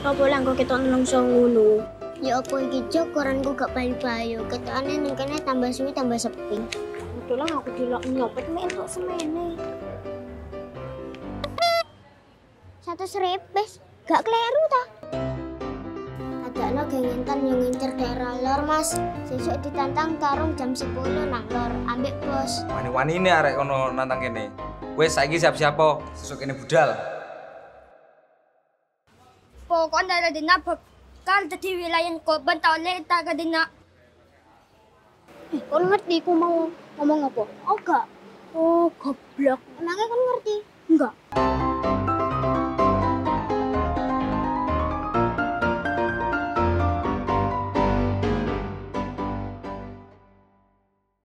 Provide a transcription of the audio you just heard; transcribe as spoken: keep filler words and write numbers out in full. Apa lah kok ketok nelongso ngono? Ya apa iki Jok, koranku gak payu-payu. Ketokane ning kene tambah suwi tambah sepi. Utulah aku dilok nyopet mek entuk semene. Satu serepes, gak kleru ta? Adakno gengentan yang ngincer daerah lor, Mas. Sesuk ditantang tarung jam sepuluh nang lor ambek bos. Wani-wanine arek ono nantang kene. Wes saiki siap-siap po, sesuk kene budal. Pokoknya ada dina bakal jadi wilayah korban tak oleh tak ada dina. Kau ngerti aku mau ngomong apa? Oh enggak. Oh goblok. Emangnya kau ngerti? Enggak.